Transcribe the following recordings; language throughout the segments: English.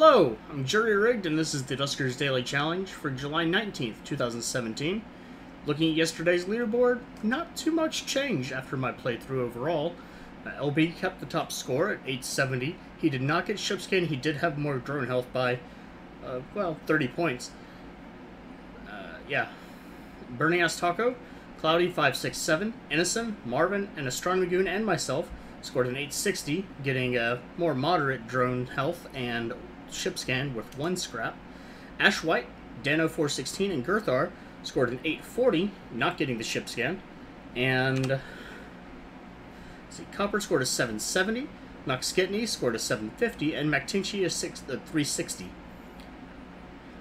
Hello, I'm JuryRigged, and this is the Duskers Daily Challenge for July 19th, 2017. Looking at yesterday's leaderboard, not too much change after my playthrough overall. LB kept the top score at 870. He did not get ship skin. He did have more drone health by, 30 points. Burning Ass Taco, Cloudy567, Innocent, Marvin, and Astronomagoon, and myself scored an 860, getting a more moderate drone health and ship scan with one scrap. Ashwhite, Dano416, and Gerthar scored an 840, not getting the ship scan. And Copper scored a 770, Nockscitney scored a 750, and McTinchi a 360.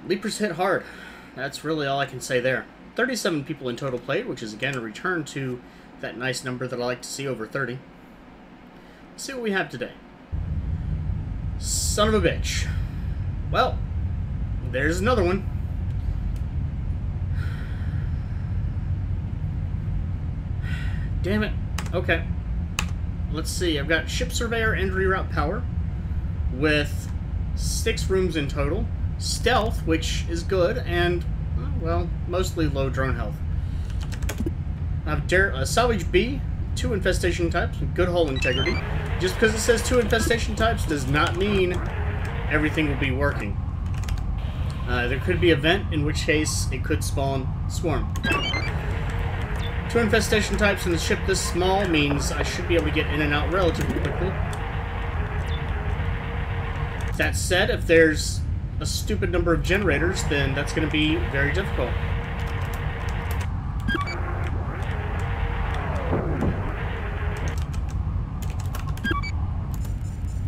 Leapers hit hard. That's really all I can say there. 37 people in total played, which is again a return to that nice number that I like to see over 30. Let's see what we have today. Son of a bitch. Well, there's another one. Damn it. Okay. Let's see. I've got Ship Surveyor and Reroute Power with 6 rooms in total. Stealth, which is good, and, well, mostly low drone health. I have Salvage B, 2 infestation types, with good hull integrity. Just because it says 2 infestation types does not mean everything will be working. There could be a vent, in which case it could spawn Swarm. 2 infestation types in a ship this small means I should be able to get in and out relatively quickly. That said, if there's a stupid number of generators, then that's going to be very difficult.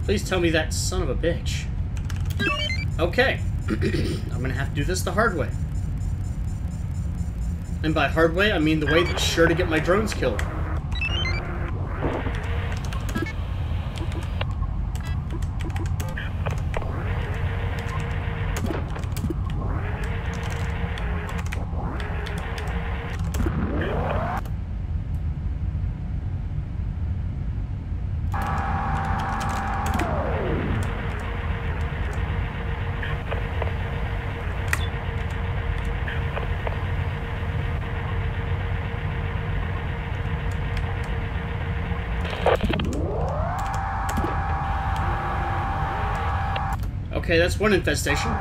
Please tell me that son of a bitch. Okay. I'm going to have to do this the hard way. And by hard way, I mean the way that's sure to get my drones killed. Okay, that's one infestation.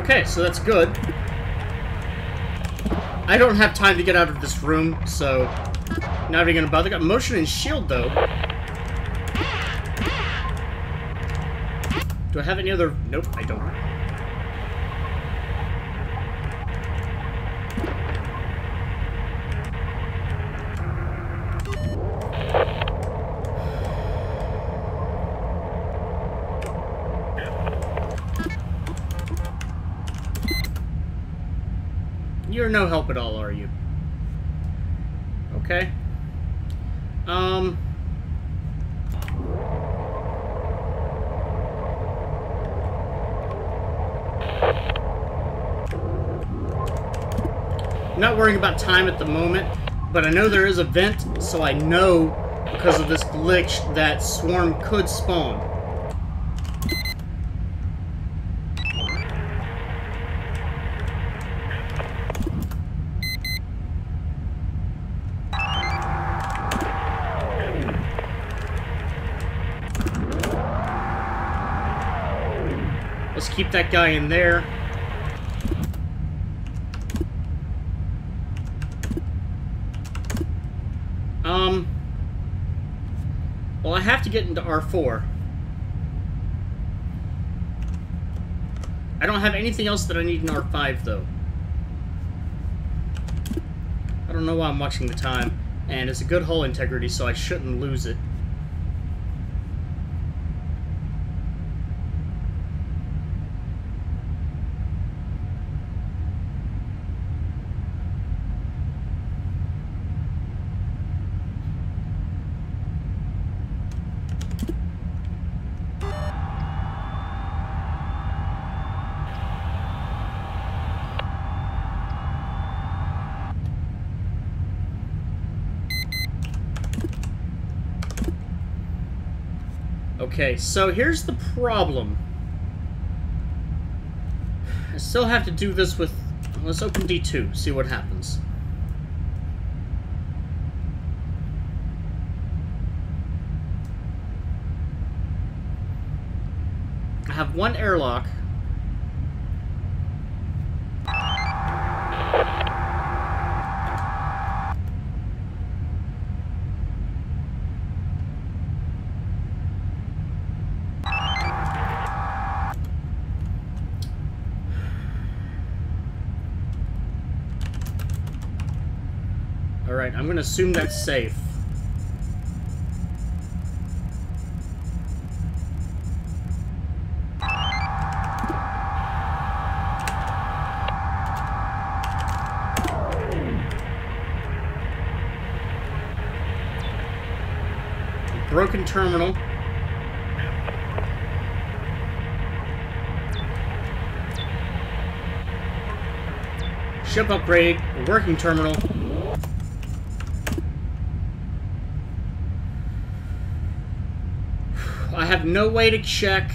Okay, so that's good. I don't have time to get out of this room, so not even gonna bother. Got motion and shield though. Do I have any other? Nope, I don't. You're no help at all, are you? Okay. I'm not worrying about time at the moment, but I know there is a vent, so I know because of this glitch that Swarm could spawn. Let's keep that guy in there. Well, I have to get into R4. I don't have anything else that I need in R5, though. I don't know why I'm watching the time, and it's a good hull integrity, so I shouldn't lose it. Okay, so here's the problem. I still have to do this with... Let's open D2, see what happens. I have one airlock. I'm gonna assume that's safe. Broken terminal. Ship upgrade, working terminal. I have no way to check.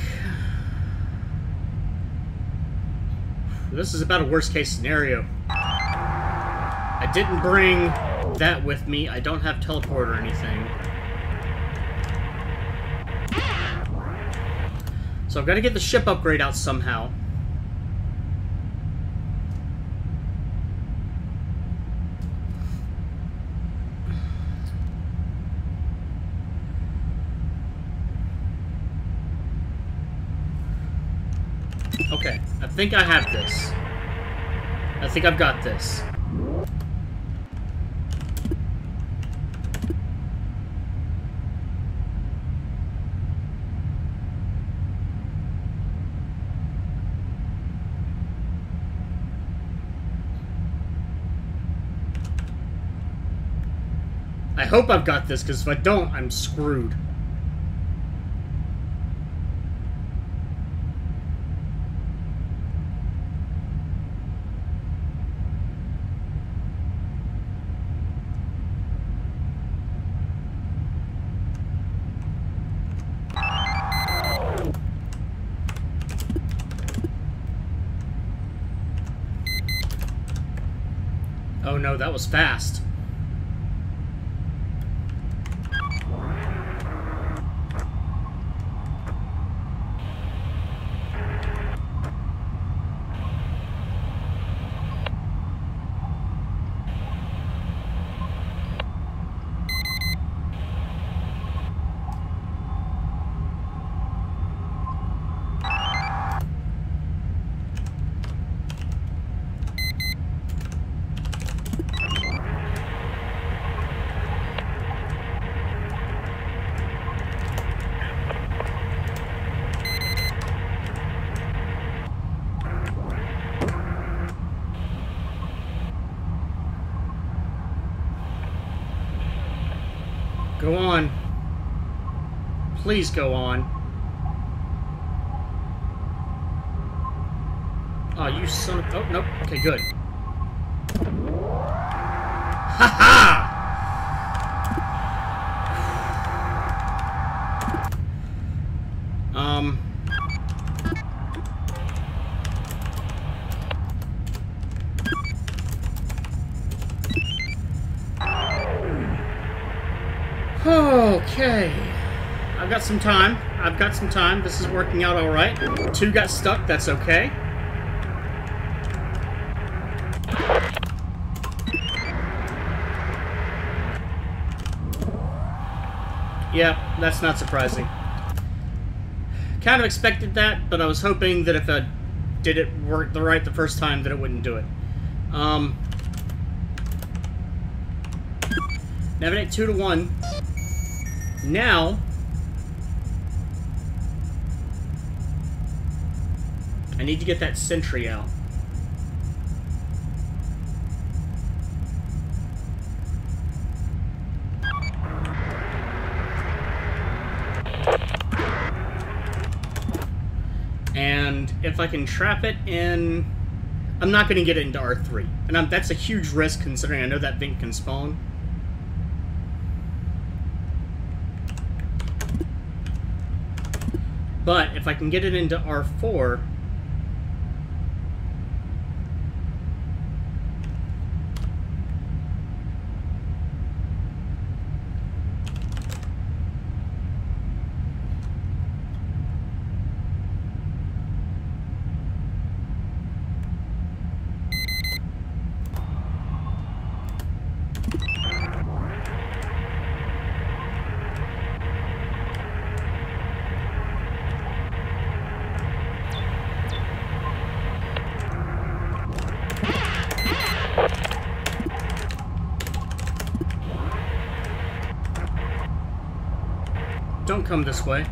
This is about a worst case scenario. I didn't bring that with me. I don't have teleport or anything. So I've got to get the ship upgrade out somehow. I think I have this. I think I've got this. I hope I've got this, because if I don't, I'm screwed. No, that was fast. Go on. Please go on. Oh, you son of... Oh, nope. Okay, good. Ha-ha! Okay, I've got some time. I've got some time. This is working out all right. Two got stuck. That's okay. Yeah, that's not surprising. Kind of expected that, but I was hoping that if I did it work the first time, that it wouldn't do it. Navigate 2-1. Now I need to get that sentry out. And if I can trap it in... I'm not going to get it into R3. And that's a huge risk considering I know that Vink can spawn. But if I can get it into R4... Don't come this way.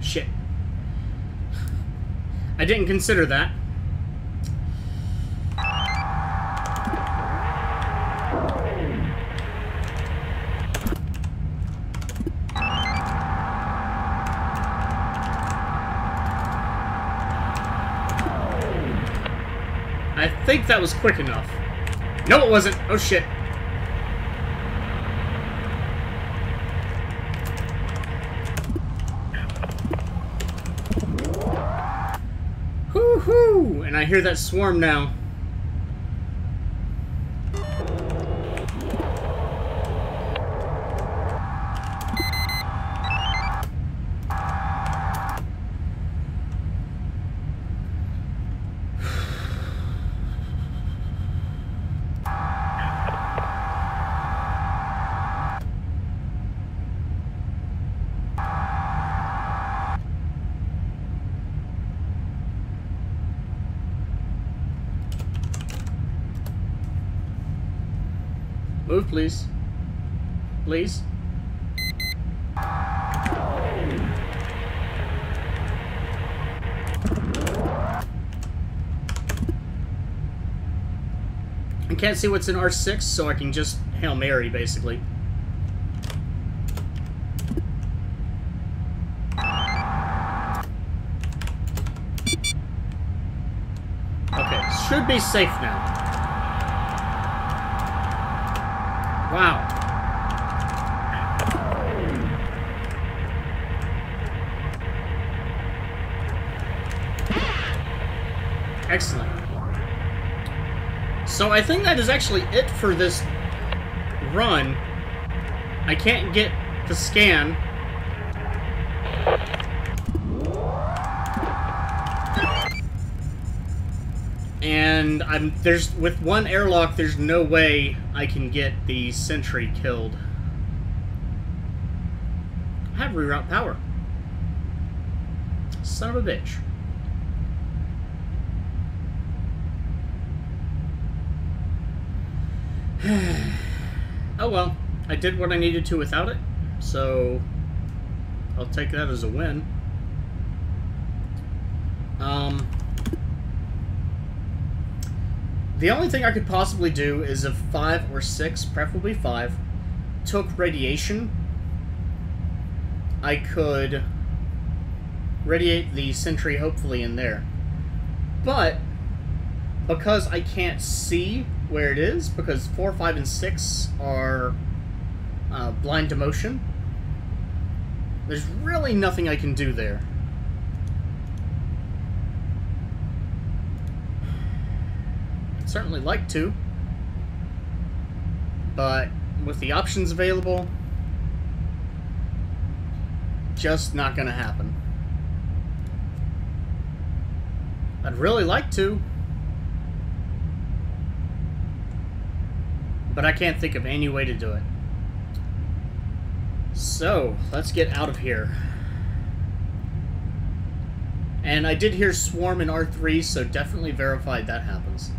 Shit. I didn't consider that. I think that was quick enough. No, it wasn't. Oh, shit. Hoo-hoo! And I hear that swarm now. Move, please. Please. I can't see what's in R6, so I can just Hail Mary, basically. Okay, should be safe now. Wow. Excellent. So I think that is actually it for this run. I can't get the scan. And there's with one airlock, there's no way I can get the sentry killed. I have reroute power. Son of a bitch. Oh well, I did what I needed to without it, so I'll take that as a win. The only thing I could possibly do is if 5 or 6, preferably 5, took radiation, I could radiate the sentry hopefully in there. But because I can't see where it is, because 4, 5, and 6 are blind to motion, there's really nothing I can do there. Certainly like to, but with the options available, just not gonna happen. I'd really like to, but I can't think of any way to do it. So, let's get out of here. And I did hear swarm in R3, so definitely verified that happens.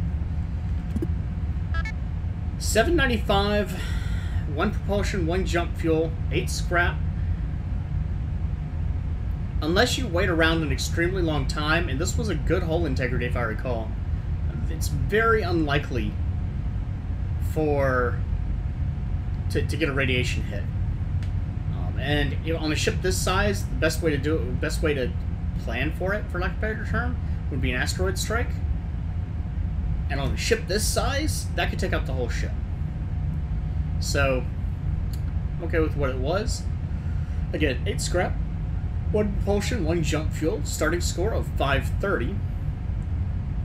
795, 1 propulsion, 1 jump fuel, 8 scrap. Unless you wait around an extremely long time, and this was a good hull integrity if I recall, it's very unlikely for to get a radiation hit. And you know, on a ship this size, the best way to do it, best way to plan for it, for lack of a better term, would be an asteroid strike. And on a ship this size, that could take out the whole ship. So, I'm okay with what it was. Again, 8 scrap, 1 propulsion, 1 jump fuel, starting score of 530.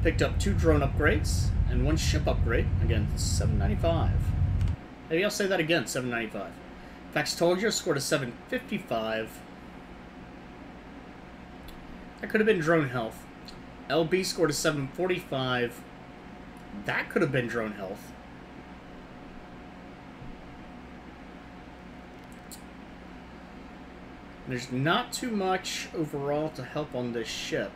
Picked up 2 drone upgrades and 1 ship upgrade. Again, 795. Maybe I'll say that again, 795. Phaxtolgia scored a 755. That could have been drone health. LB scored a 745. That could have been drone health. There's not too much overall to help on this ship.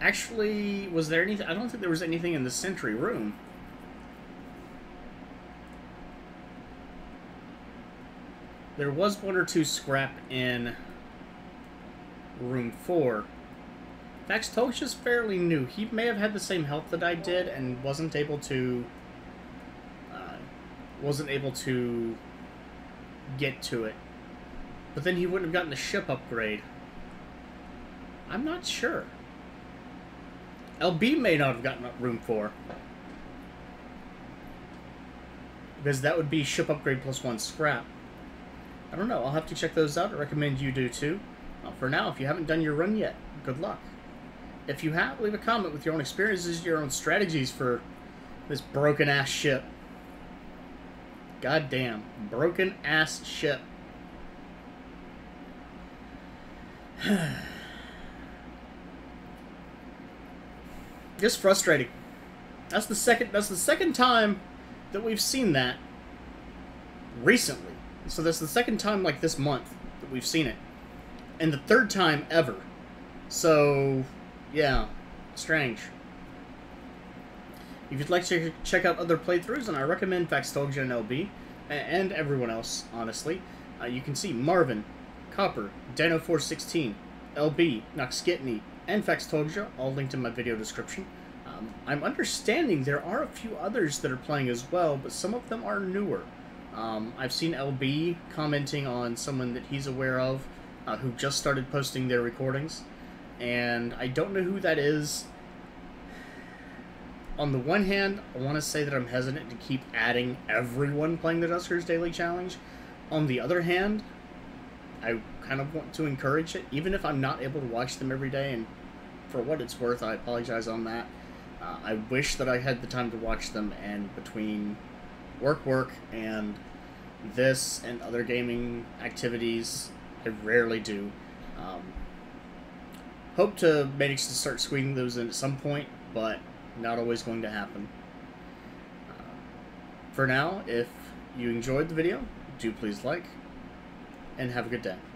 Actually, was there anything? I don't think there was anything in the sentry room. There was 1 or 2 scrap in room 4. Phaxtolgia's fairly new. He may have had the same health that I did and wasn't able to... get to it. But then he wouldn't have gotten the ship upgrade. I'm not sure. LB may not have gotten up room 4. Because that would be ship upgrade plus 1 scrap. I don't know. I'll have to check those out. I recommend you do too. For now, if you haven't done your run yet, good luck. If you have, leave a comment with your own experiences, your own strategies for this broken ass ship. Goddamn, broken ass ship. Just frustrating. That's the second time that we've seen that recently. So that's the second time like this month that we've seen it. And the third time ever. So, yeah, strange. If you'd like to check out other playthroughs, and I recommend Phaxtolgia and LB, and everyone else, honestly, you can see Marvin, Copper, Dano416, LB, Nockscitney, and Phaxtolgia, all linked in my video description. I'm understanding there are a few others that are playing as well, but some of them are newer. I've seen LB commenting on someone that he's aware of, who just started posting their recordings, and I don't know who that is. On the one hand, I want to say that I'm hesitant to keep adding everyone playing the Duskers Daily Challenge. On the other hand, I kind of want to encourage it, even if I'm not able to watch them every day, and for what it's worth, I apologize on that. I wish that I had the time to watch them, and between work, and this and other gaming activities, I rarely do. Hope to manage to start squeezing those in at some point, but... not always going to happen. For now, if you enjoyed the video, do please like, and have a good day.